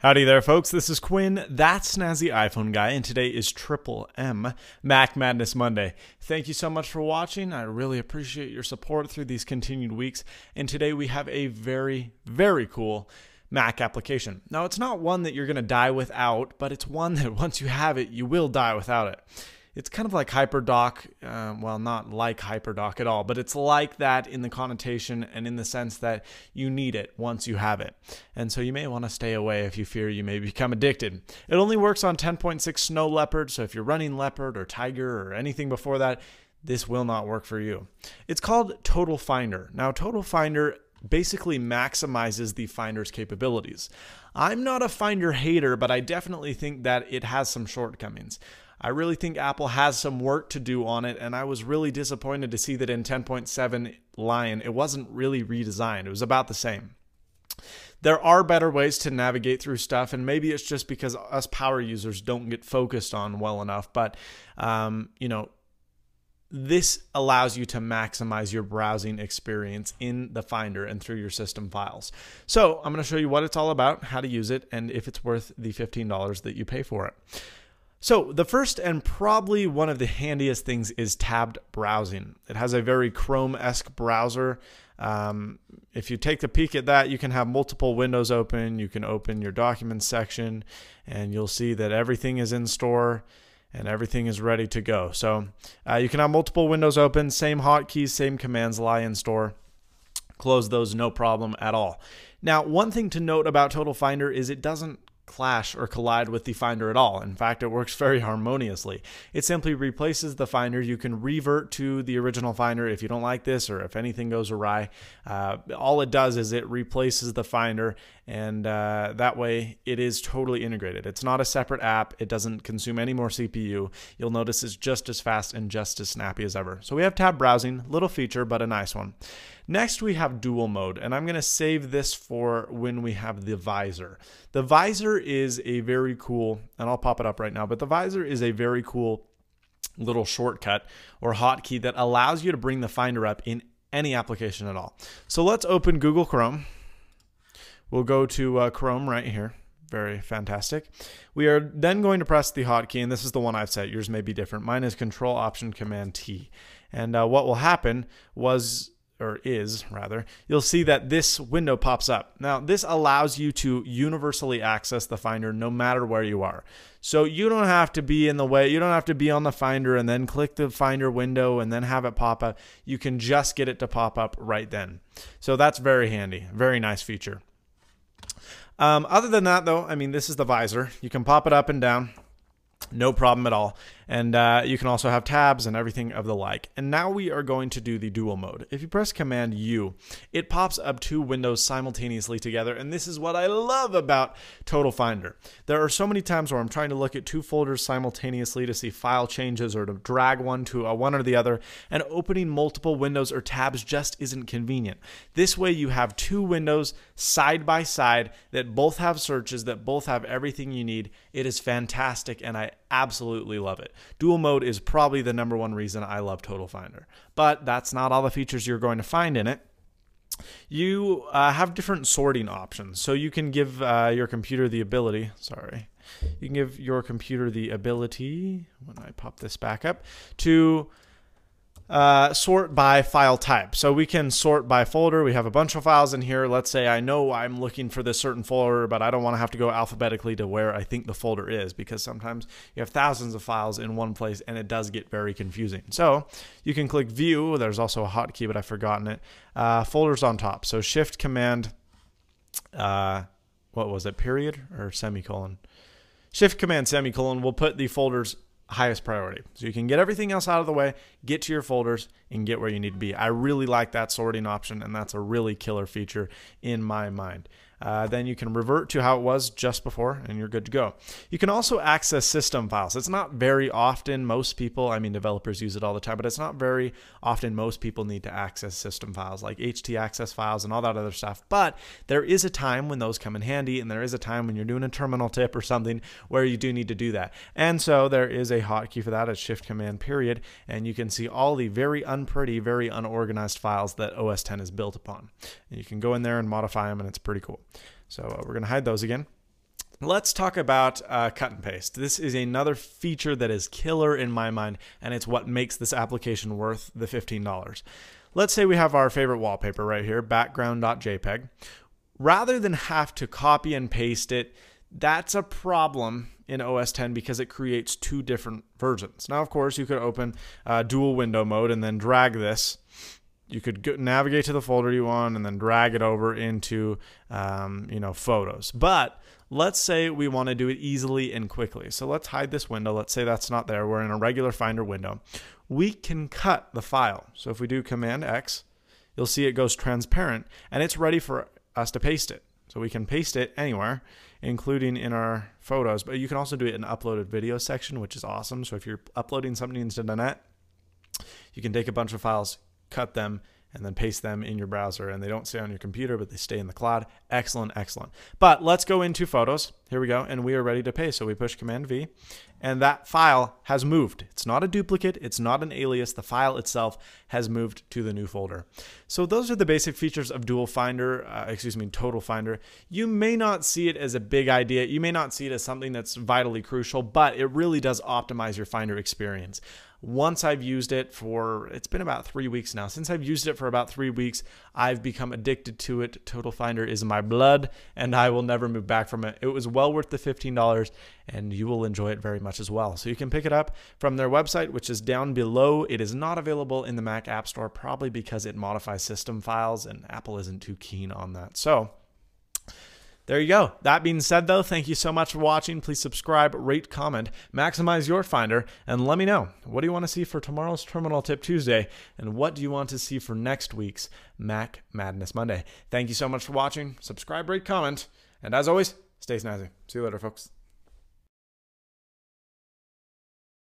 Howdy there, folks. This is Quinn, that snazzy iPhone guy, and today is Triple M Mac Madness Monday. Thank you so much for watching. I really appreciate your support through these continued weeks. And today we have a very, very cool Mac application. Now, it's not one that you're going to die without, but it's one that once you have it, you will die without it. It's kind of like HyperDock, well, not like HyperDock at all, but it's like that in the connotation and in the sense that you need it once you have it. And so you may want to stay away if you fear you may become addicted. It only works on 10.6 Snow Leopard, so if you're running Leopard or Tiger or anything before that, this will not work for you. It's called TotalFinder. Now, TotalFinder basically maximizes the Finder's capabilities. I'm not a Finder hater, but I definitely think that it has some shortcomings. I really think Apple has some work to do on it, and I was really disappointed to see that in 10.7 Lion, it wasn't really redesigned. It was about the same. There are better ways to navigate through stuff, and maybe it's just because us power users don't get focused on well enough, but, you know, this allows you to maximize your browsing experience in the Finder and through your system files. So I'm going to show you what it's all about, how to use it, and if it's worth the $15 that you pay for it. So the first and probably one of the handiest things is tabbed browsing. It has a very Chrome-esque browser. If you take a peek at that, you can have multiple windows open. You can open your documents section, and you'll see that everything is in store and everything is ready to go. So you can have multiple windows open, same hotkeys, same commands lie in store. Close those, no problem at all. Now, one thing to note about TotalFinder is it doesn't clash or collide with the Finder at all. In fact, it works very harmoniously. It simply replaces the Finder. You can revert to the original Finder if you don't like this or if anything goes awry. All it does is it replaces the Finder, and that way it is totally integrated. It's not a separate app. It doesn't consume any more CPU. You'll notice it's just as fast and just as snappy as ever. So we have tab browsing, little feature, but a nice one. Next, we have dual mode, and I'm going to save this for when we have the visor. The visor is a very cool, and I'll pop it up right now, but the visor is a very cool little shortcut or hotkey that allows you to bring the Finder up in any application at all. So let's open Google Chrome. We'll go to Chrome right here. Very fantastic. We are then going to press the hotkey, and this is the one I've set. Yours may be different. Mine is Control Option Command T. And what will happen was, or is rather, you'll see that this window pops up. Now, this allows you to universally access the Finder no matter where you are. So you don't have to be in the way, you don't have to be on the Finder and then click the Finder window and then have it pop up. You can just get it to pop up right then. So that's very handy, very nice feature. Other than that though, I mean, this is the visor. You can pop it up and down, no problem at all. And you can also have tabs and everything of the like. And now we are going to do the dual mode. If you press Command U, it pops up two windows simultaneously together. And this is what I love about TotalFinder. There are so many times where I'm trying to look at two folders simultaneously to see file changes or to drag one to one or the other. And opening multiple windows or tabs just isn't convenient. This way you have two windows side by side that both have searches, that both have everything you need. It is fantastic, and I absolutely love it. Dual mode is probably the number one reason I love TotalFinder, but that's not all the features you're going to find in it. You have different sorting options, so you can give your computer the ability, you can give your computer the ability, when I pop this back up, to sort by file type. So we can sort by folder. We have a bunch of files in here. Let's say I know I'm looking for this certain folder, but I don't want to have to go alphabetically to where I think the folder is, because sometimes you have thousands of files in one place and it does get very confusing. So you can click view. There's also a hotkey, but I've forgotten it. Folders on top. So shift command, what was it? Period or semicolon? Shift command semicolon will put the folders highest priority. So you can get everything else out of the way, get to your folders, and get where you need to be. I really like that sorting option, and that's a really killer feature in my mind. Then you can revert to how it was just before, and you're good to go. You can also access system files. It's not very often most people, I mean developers use it all the time, but it's not very often most people need to access system files like htaccess files and all that other stuff. But there is a time when those come in handy, and there is a time when you're doing a terminal tip or something where you do need to do that. And so there is a hotkey for that. It's shift command period, and you can see all the very unpretty, very unorganized files that OS X is built upon. And you can go in there and modify them, and it's pretty cool. So we're going to hide those again. Let's talk about cut and paste. This is another feature that is killer in my mind, and it's what makes this application worth the $15. Let's say we have our favorite wallpaper right here, background.jpg. Rather than have to copy and paste it, that's a problem in OS X because it creates two different versions. Now, of course, you could open dual window mode and then drag this. You could navigate to the folder you want and then drag it over into, you know, photos. But let's say we want to do it easily and quickly. So let's hide this window. Let's say that's not there. We're in a regular Finder window. We can cut the file. So if we do Command X, you'll see it goes transparent and it's ready for us to paste it. So we can paste it anywhere, including in our photos. But you can also do it in the uploaded video section, which is awesome. So if you're uploading something into the net, you can take a bunch of files, cut them, and then paste them in your browser, and they don't stay on your computer, but they stay in the cloud. Excellent, excellent. But let's go into photos. Here we go, and we are ready to paste. So we push Command V, and that file has moved. It's not a duplicate, it's not an alias. The file itself has moved to the new folder. So those are the basic features of TotalFinder. You may not see it as a big idea. You may not see it as something that's vitally crucial, but it really does optimize your Finder experience. Once I've used it for, it's been about 3 weeks now. Since I've used it for about 3 weeks, I've become addicted to it. TotalFinder is my blood, and I will never move back from it. It was well worth the $15, and you will enjoy it very much as well. So you can pick it up from their website, which is down below. It is not available in the Mac App Store, probably because it modifies system files, and Apple isn't too keen on that. So there you go. That being said, though, thank you so much for watching. Please subscribe, rate, comment, maximize your Finder, and let me know, what do you want to see for tomorrow's Terminal Tip Tuesday, and what do you want to see for next week's Mac Madness Monday? Thank you so much for watching. Subscribe, rate, comment, and as always, stay snazzy. See you later, folks.